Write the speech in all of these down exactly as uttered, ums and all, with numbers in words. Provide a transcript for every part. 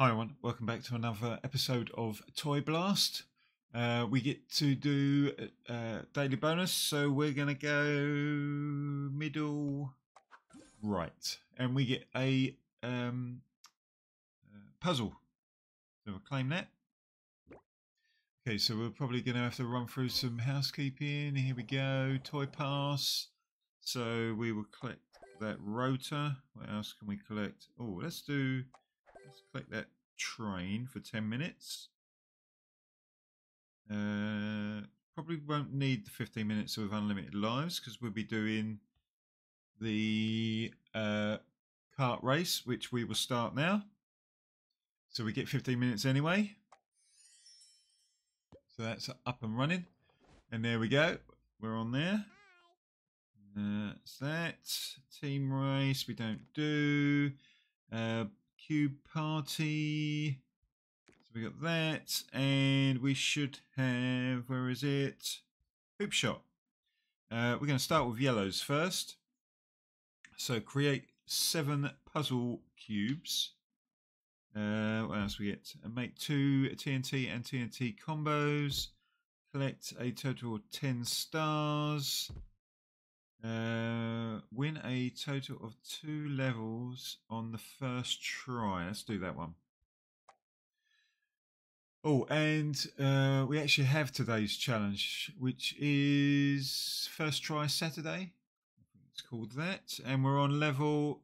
Hi everyone, welcome back to another episode of Toy Blast. Uh, we get to do a uh, daily bonus, so we're going to go middle right. And we get a um, uh, puzzle. So we'll claim that. Okay, so we're probably going to have to run through some housekeeping. Here we go, Toy Pass. So we will collect that rotor. What else can we collect? Oh, let's do... Let's click that train for ten minutes. Uh, probably won't need the fifteen minutes of unlimited lives because we'll be doing the uh, kart race, which we will start now. So we get fifteen minutes anyway. So that's up and running. And there we go. We're on there. Uh, that's that. Team race we don't do. Uh, Cube Party, so we got that, and we should have, where is it, Hoop Shot. Uh, we're going to start with yellows first, so create seven puzzle cubes. Uh, what else we get? Make two T N T and T N T combos, collect a total of ten stars. Uh, win a total of two levels on the first try. Let's do that one. Oh, and uh, we actually have today's challenge, which is first try Saturday. It's called that, and we're on level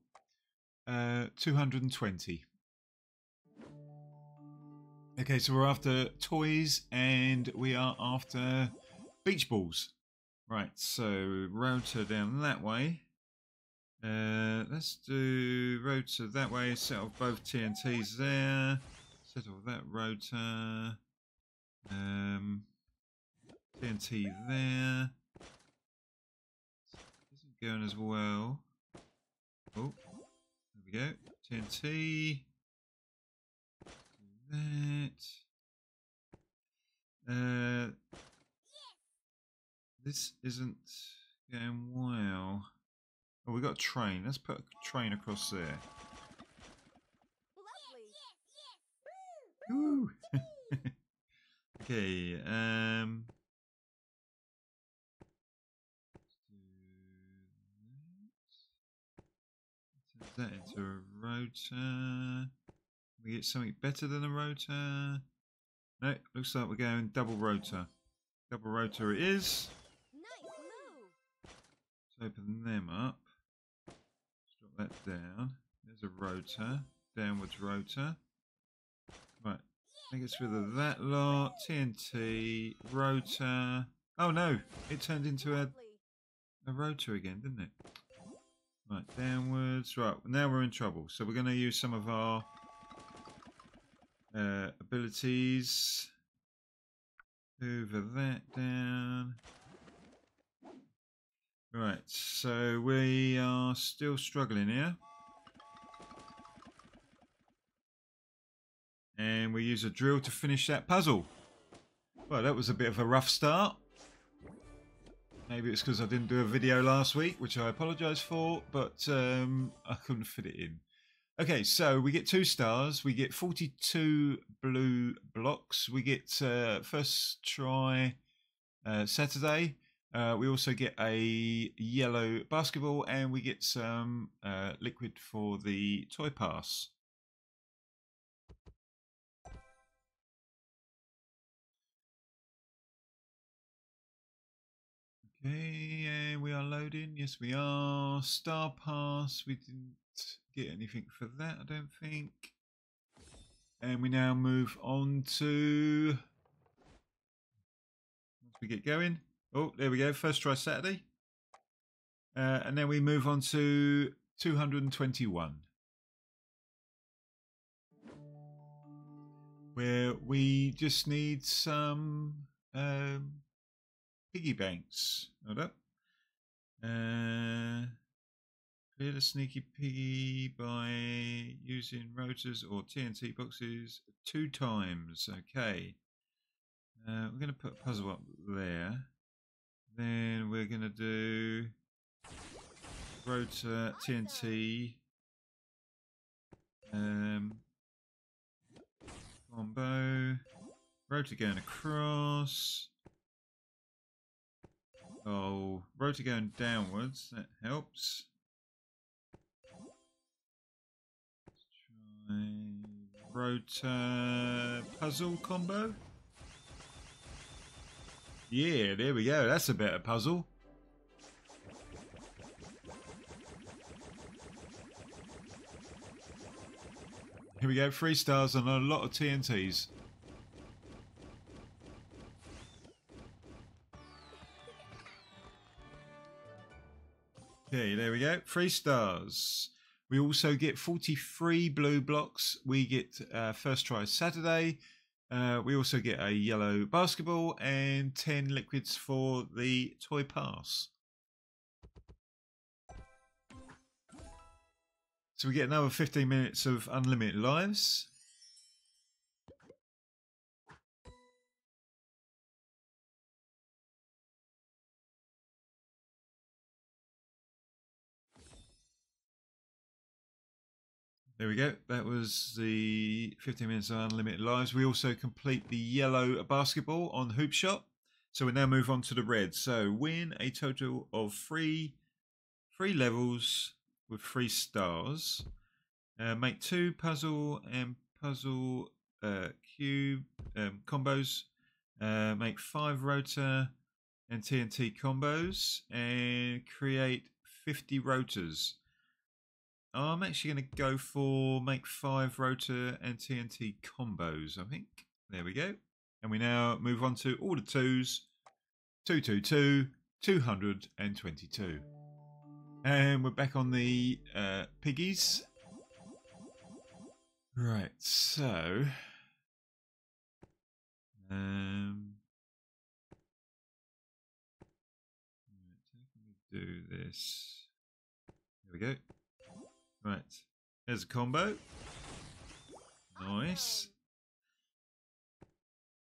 uh, two hundred twenty. Okay, so we're after toys, and we are after beach balls. Right, so rotor down that way. Uh, let's do rotor that way. Set off both T N Ts there. Set off that rotor. Um, T N T there. Isn't going as well. Oh, there we go. T N T. Do that. Uh. This isn't going well. Oh, we got a train. Let's put a train across there. Woo. Okay. Um. Let's do that. Turn that into a rotor. We get something better than a rotor. No, looks like we're going double rotor. Double rotor it is. Open them up. Let's drop that down. There's a rotor. Downwards rotor. Right. That gets rid of that lot. T N T. Rotor. Oh no! It turned into a, a rotor again, didn't it? Right. Downwards. Right. Now we're in trouble. So we're going to use some of our uh, abilities. Hoover that down. Right, so we are still struggling here. And we use a drill to finish that puzzle. Well, that was a bit of a rough start. Maybe it's because I didn't do a video last week, which I apologise for, but um, I couldn't fit it in. Okay, so we get two stars. We get forty-two blue blocks. We get uh, first try uh, Saturday. Uh, we also get a yellow basketball, and we get some uh, liquid for the Toy Pass. Okay, yeah, we are loading. Yes, we are. Star Pass. We didn't get anything for that, I don't think. And we now move on to... Once we get going... Oh, there we go. First try Saturday. Uh, and then we move on to two hundred twenty-one. Where we just need some um, piggy banks. Hold up. Uh, clear the sneaky piggy by using rotors or T N T boxes two times. Okay. Uh, we're going to put a puzzle up there. Then we're going to do rotor T N T. Um, Rotor going across. Oh, rotor going downwards, that helps. Rotor puzzle combo. Yeah, there we go. That's a better puzzle. Here we go. Three stars and a lot of T N Ts. Okay, there we go. Three stars. We also get forty-three blue blocks. We get uh, first try Saturday. Uh, we also get a yellow basketball and ten liquids for the Toy Pass. So we get another fifteen minutes of unlimited lives. There we go. That was the fifteen minutes of unlimited lives. We also complete the yellow basketball on Hoop Shot. So we now move on to the red. So win a total of three, three levels with three stars. Uh, make two puzzle and puzzle uh, cube um, combos. Uh, make five rotor and T N T combos and create fifty rotors. I'm actually going to go for make five rotor and T N T combos, I think. There we go. And we now move on to all the twos. two two two, two hundred twenty-two. And we're back on the uh, piggies. Right, so. Um, do this. There we go. Right, there's a combo. Nice.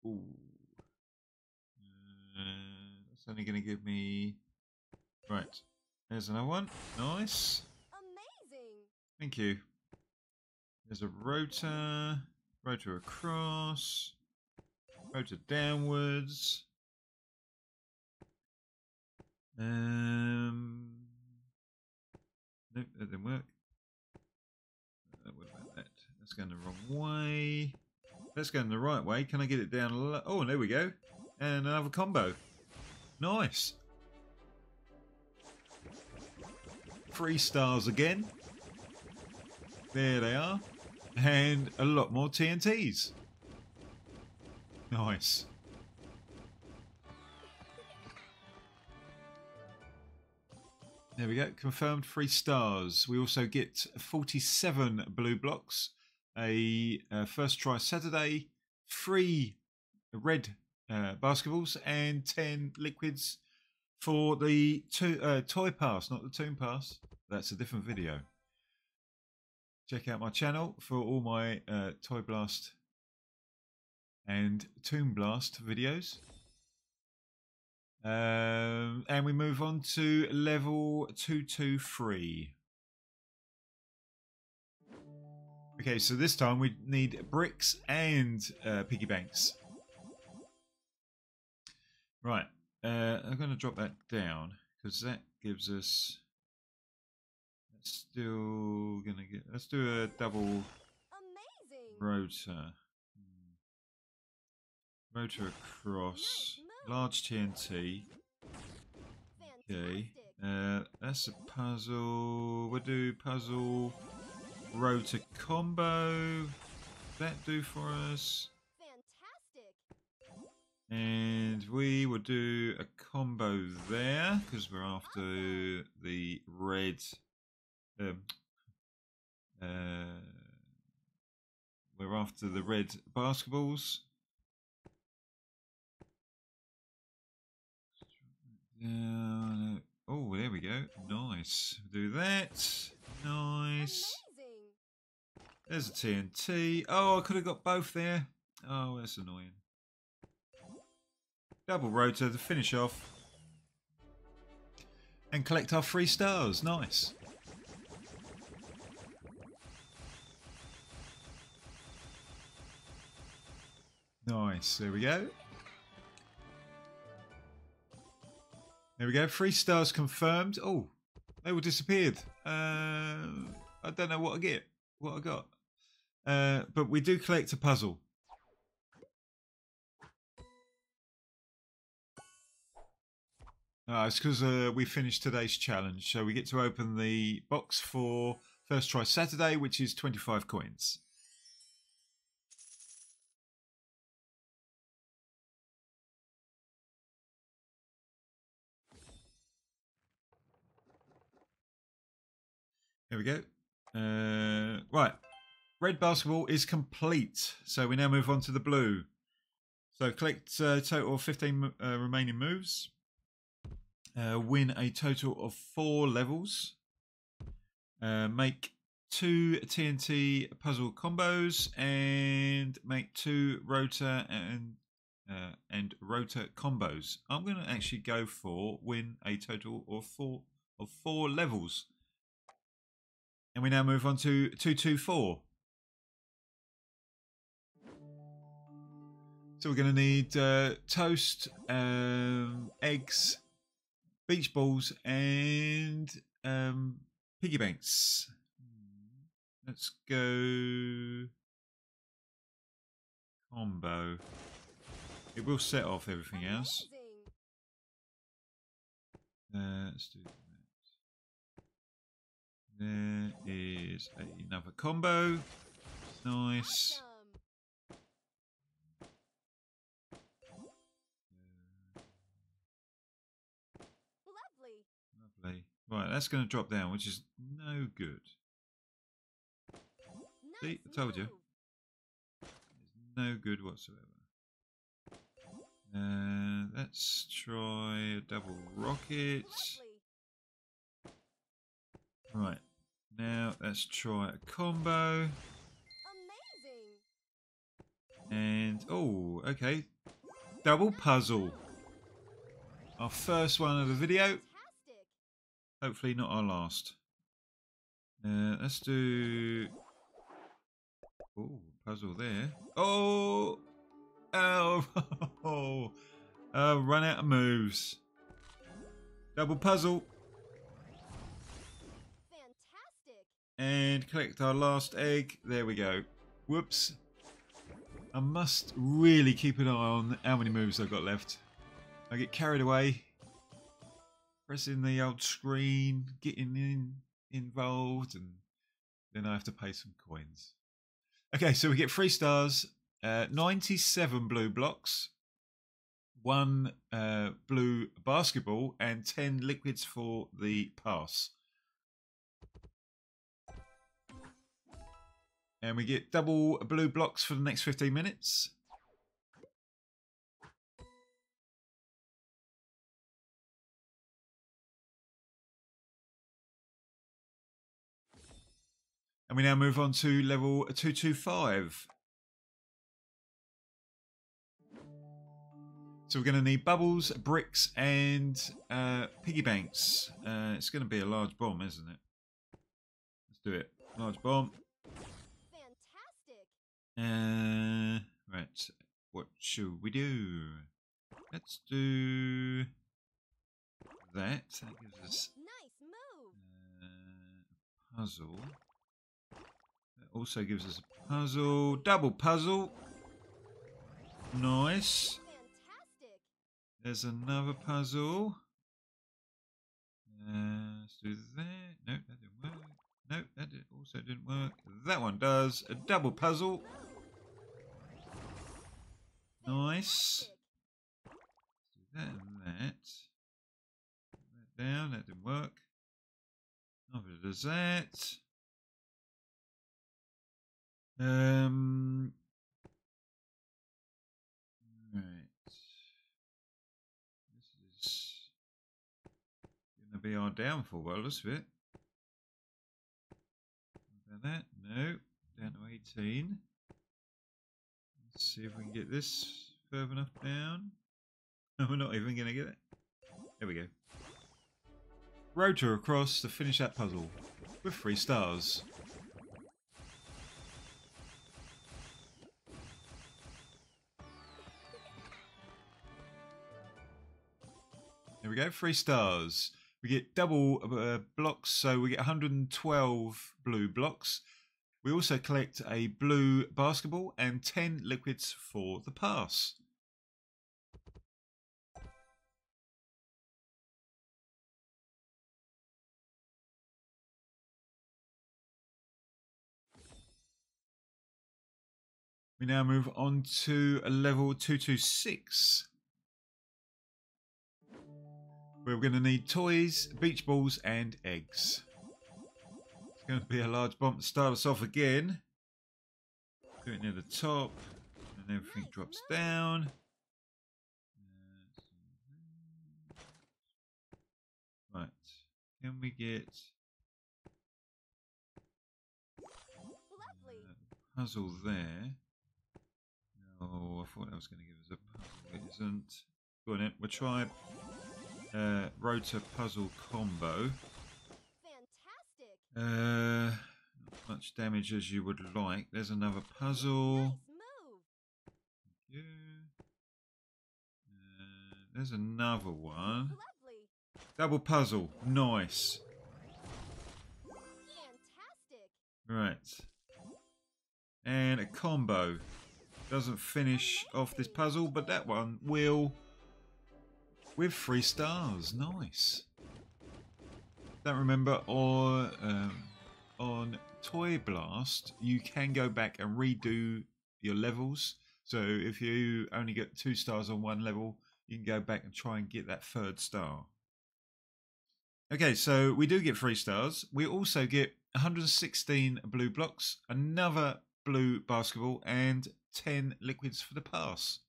Ooh. Uh, that's only going to give me... Right, there's another one. Nice. Amazing. Thank you. There's a rotor. Rotor across. Rotor downwards. Um. Nope, that didn't work. That's going the wrong way. That's going the right way. Can I get it down a lot? Oh, there we go. And another combo. Nice. Three stars again. There they are. And a lot more T N Ts. Nice. There we go. Confirmed three stars. We also get forty-seven blue blocks. A uh, first try Saturday, three red uh, basketballs, and ten liquids for the to uh, Toy Pass, not the Toon Pass. That's a different video. Check out my channel for all my uh, Toy Blast and Toon Blast videos. Um, and we move on to level two two three. Okay, so this time we need bricks and uh, piggy banks. Right, uh, I'm going to drop that down because that gives us. That's still going to get. Let's do a double rotor. Rotor across. Large T N T. Okay, uh, that's a puzzle. We'll do puzzle. Rotor combo, that do for us. Fantastic. And we will do a combo there because we're after the red. Um, uh, we're after the red basketballs. Uh, oh, there we go. Nice. Do that. Nice. There's a T N T. Oh, I could have got both there. Oh, that's annoying. Double rotor to finish off. And collect our three stars. Nice. Nice, there we go. There we go, three stars confirmed. Oh, they all disappeared. Uh, I don't know what I get, what I got. Uh, but we do collect a puzzle. Uh, it's because uh, we finished today's challenge, so we get to open the box for First Try Saturday, which is twenty-five coins. There we go. Uh, right, red basketball is complete, so we now move on to the blue. So collect a total of fifteen uh, remaining moves. Uh, win a total of four levels. Uh, make two T N T puzzle combos and make two rotor and uh, and rotor combos. I'm going to actually go for win a total of four of four levels. And we now move on to two two four. So we're going to need uh, toast, um, eggs, beach balls and um, piggy banks. Let's go combo. It will set off everything else. Uh, let's do that. There is another combo. Nice. Right, that's going to drop down, which is no good. See, I told you. It's no good whatsoever. Uh, let's try a double rocket. Right, now let's try a combo. And, oh, okay. Double puzzle. Our first one of the video. Hopefully not our last. Uh, let's do... Oh, puzzle there. Oh! Oh! Oh. Uh, run out of moves. Double puzzle. Fantastic. And collect our last egg. There we go. Whoops. I must really keep an eye on how many moves I've got left. I get carried away. Pressing the old screen, getting in, involved, and then I have to pay some coins. Okay, so we get three stars, uh, ninety-seven blue blocks, one uh, blue basketball, and ten liquids for the pass. And we get double blue blocks for the next fifteen minutes. And we now move on to level two two five. So we're going to need bubbles, bricks and uh, piggy banks. Uh, it's going to be a large bomb, isn't it? Let's do it. Large bomb. Fantastic. Uh, right. What should we do? Let's do that. That gives us a puzzle. Also gives us a puzzle. Double puzzle. Nice. There's another puzzle. Uh, let's do that. No, that didn't work. No, that did also didn't work. That one does. A double puzzle. Nice. Let's do that and that. Put that down. That didn't work. Neither does that. Um. Right. This is gonna be our downfall. Well, let's fit. About that. No. Down to eighteen. Let's see if we can get this further enough down. No, we're not even gonna get it. There we go. Rotor across to finish that puzzle with three stars. we go. Three stars. We get double uh, blocks, so we get one hundred twelve blue blocks. We also collect a blue basketball and ten liquids for the pass. We now move on to a level two two six. We're going to need toys, beach balls and eggs. It's going to be a large bomb to start us off again. Do it near the top and everything drops down. Right, can we get a puzzle there? Oh, I thought that was going to give us a puzzle. It isn't. Go on, we'll try uh, rotor puzzle combo. Fantastic. Uh, not much damage as you would like. There's another puzzle. Nice move. Thank you. Uh, there's another one. Lovely. Double puzzle. Nice. Fantastic. Right. And a combo. Doesn't finish off this puzzle, but that one will with three stars. Nice. Don't remember, or um, on Toy Blast, you can go back and redo your levels. So if you only get two stars on one level, you can go back and try and get that third star. Okay, so we do get three stars. We also get one hundred sixteen blue blocks, another blue basketball, and ten liquids for the pass.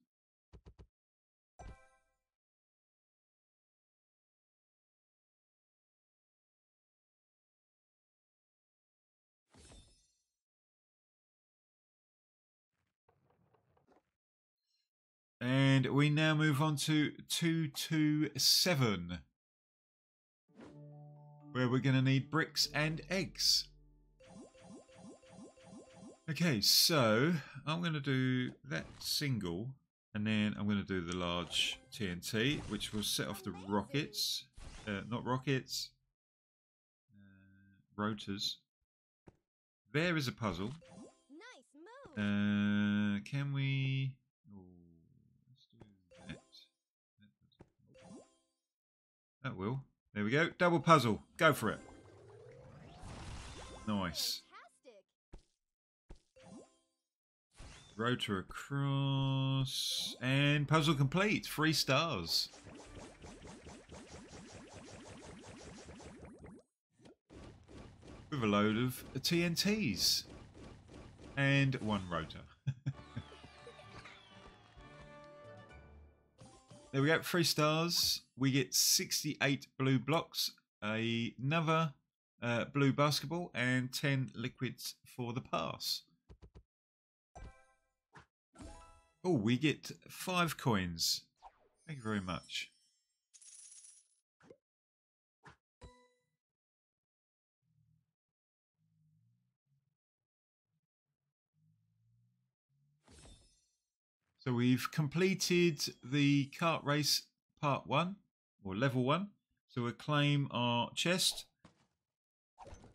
And we now move on to two two seven, where we're going to need bricks and eggs. Okay, so I'm going to do that single, and then I'm going to do the large T N T, which will set off the rockets. Uh, not rockets. Uh, rotors. There is a puzzle. Nice move. Uh, can we... Oh, let's do that. That will. There we go. Double puzzle. Go for it. Nice. Rotor across, and puzzle complete. Three stars. With a load of T N Ts. And one rotor. There we go, three stars. We get sixty-eight blue blocks, another uh, blue basketball, and ten liquids for the pass. Oh, we get five coins. Thank you very much. So we've completed the kart race part one, or level one. So we'll claim our chest.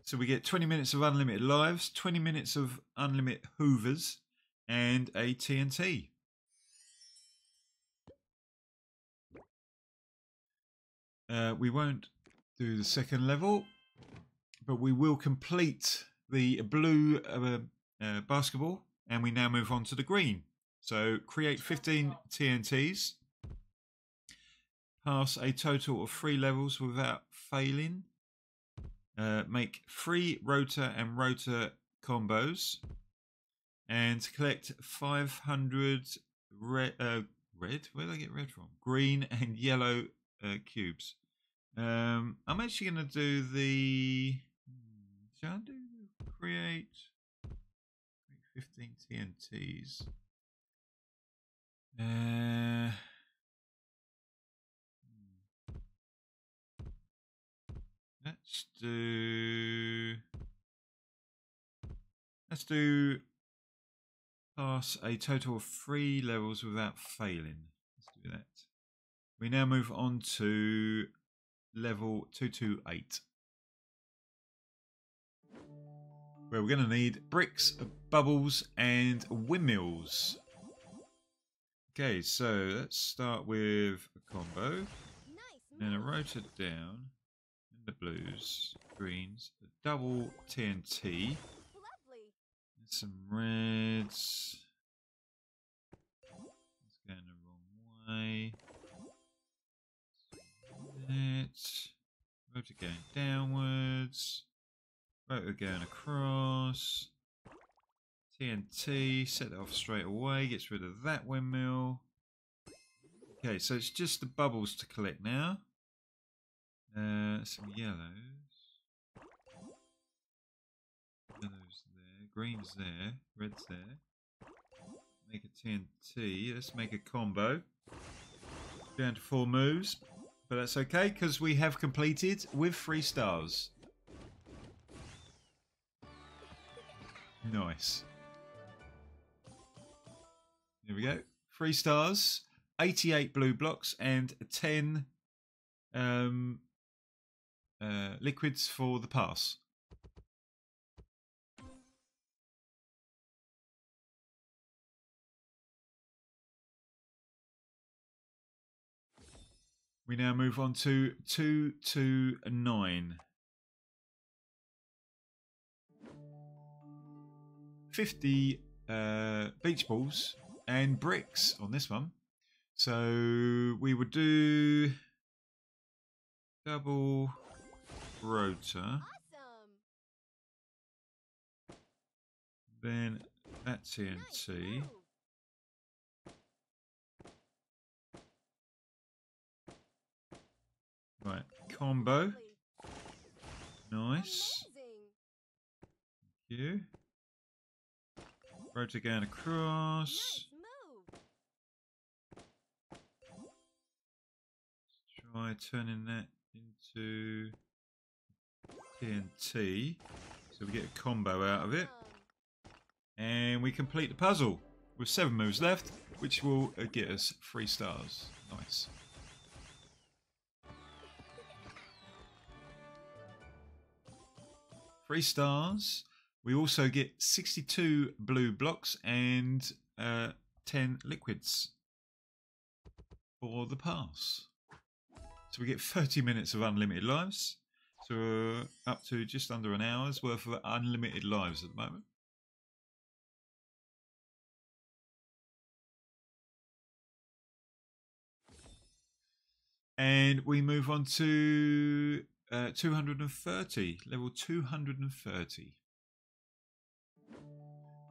So we get twenty minutes of unlimited lives, twenty minutes of unlimited hoovers, and a T N T. Uh, we won't do the second level, but we will complete the blue uh, uh, basketball, and we now move on to the green. So create fifteen T N Ts, pass a total of three levels without failing, uh, make three rotor and rotor combos, and collect five hundred red, uh, red? Where did I get red from? Green and yellow uh, cubes. Um, I'm actually going to do the. Shall I do create fifteen T N Ts? Uh, let's do. Let's do. Pass a total of three levels without failing. Let's do that. We now move on to level two two eight, where we're going to need bricks, bubbles and windmills. Okay, so let's start with a combo. Then I wrote it down in the blues, greens, the double T N T, and some reds. It's going the wrong way. That. Rotor going downwards. Rotor going across. T N T, set that off straight away, gets rid of that windmill. Okay, so it's just the bubbles to collect now. Uh, some yellows. Yellows there, greens there, reds there. Make a T N T, let's make a combo. Down to four moves, but that's okay because we have completed with three stars. Nice. Here we go, three stars, eighty-eight blue blocks and ten um, uh, liquids for the pass. We now move on to two two nine. fifty uh, beach balls and bricks on this one. So we would do double rotor. Awesome. Then that T N T. Nice. Right, combo. Nice. Thank you. Rotor going across. Try turning that into T N T, so we get a combo out of it, and we complete the puzzle with seven moves left, which will get us three stars. Nice. Three stars. We also get sixty-two blue blocks and uh, ten liquids for the pass. So we get thirty minutes of unlimited lives, so uh, up to just under an hour's worth of unlimited lives at the moment. And we move on to uh, two hundred thirty, level two hundred thirty,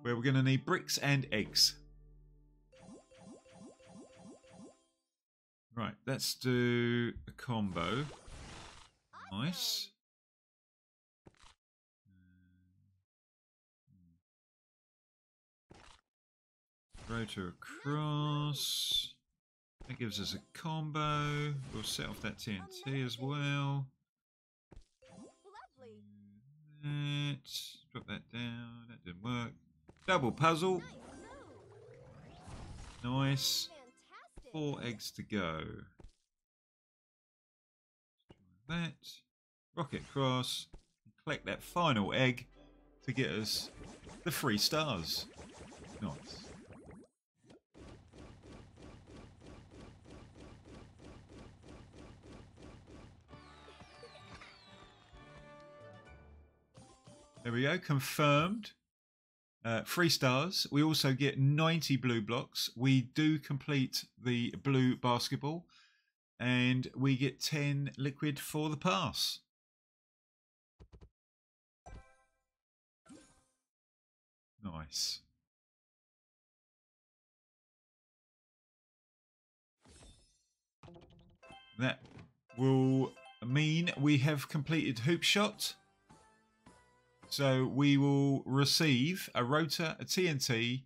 where we're going to need bricks and eggs. Right, let's do a combo. Nice. Rotor across. That gives us a combo. We'll set off that T N T as well. That. Drop that down. That didn't work. Double puzzle. Nice. Four eggs to go. That. Rocket cross. Collect that final egg to get us the three stars. Nice. There we go. Confirmed. Uh, three stars. We also get ninety blue blocks. We do complete the blue basketball and we get ten liquid for the pass. Nice. That will mean we have completed Hoop Shot. So we will receive a rotor, a T N T,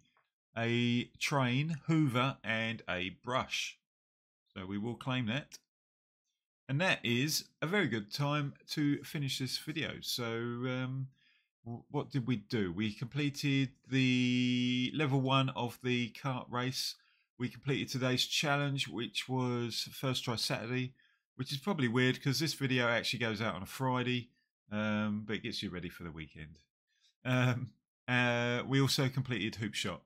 a train, hoover, and a brush. So we will claim that. And that is a very good time to finish this video. So um, what did we do? We completed the level one of the kart race we completed today's challenge, which was First Try Saturday, which is probably weird because this video actually goes out on a Friday, um, but it gets you ready for the weekend. Um, uh, we also completed Hoop Shot.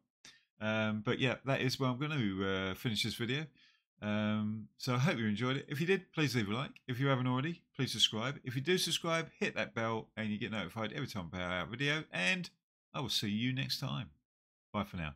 Um, but yeah, that is where I'm going to uh, finish this video. Um, so I hope you enjoyed it. If you did, please leave a like. If you haven't already, please subscribe. If you do subscribe, hit that bell and you get notified every time I put out a video. And I will see you next time. Bye for now.